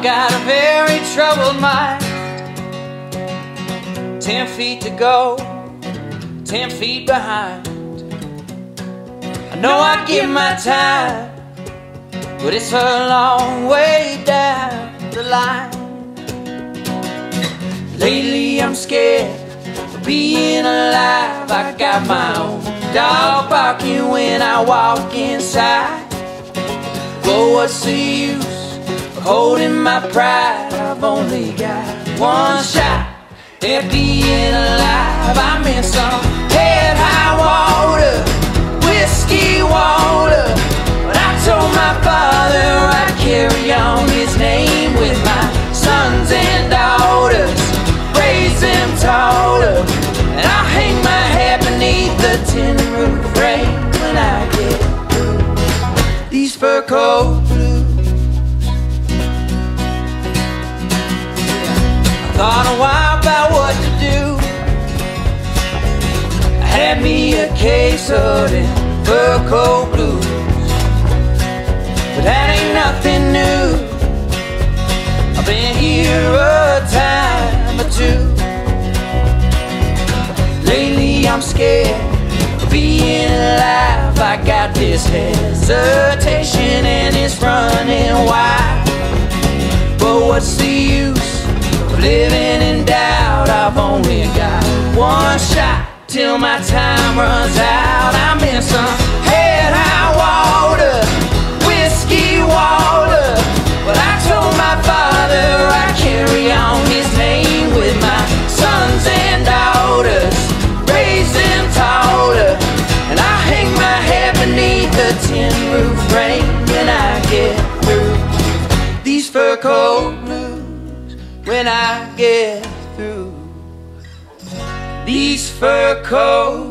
I've got a very troubled mind. 10 feet to go, 10 feet behind. I know I give my time, but it's a long way down the line. Lately I'm scared of being alive. I got my own dog barking when I walk inside. Well, what's the use of holding my pride? I've only got one shot at being alive. I'm in some head high water, whiskey water, but I told my father I'd carry on his name with my sons and daughters, raise them taller, and I'll hang my head beneath the tin roof frame when I get through these fur coat blues. I thought a while what to do. I had me a case of them fur coat blues, but that ain't nothing new. I've been here a time or two. Lately I'm scared of being alive. I got this hesitation and it's running wild. But what's the use of living in doubt? I've only got one shot till my time runs out. I'm in some head high water, whiskey water, but I told my father I'd carry on his name with my sons and daughters, raise them taller, and I hang my head beneath the tin roof frame when I get through these fur coat blues. When I get these fur coats.